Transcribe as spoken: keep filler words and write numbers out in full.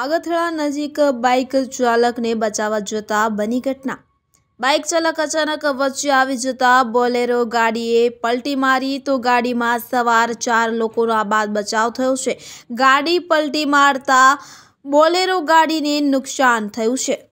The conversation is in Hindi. आगथड़ा नजीक बाइक चालक ने बचावा जता बनी घटना। बाइक चालक अचानक वच्चे आवी जता बोलेरो गाड़ीए पलटी मारी तो गाड़ी में सवार चार लोगों आ बाद बचाव थयो छे। गाड़ी पलटी मारता बोलेरो गाड़ी ने नुकसान थयुं छे।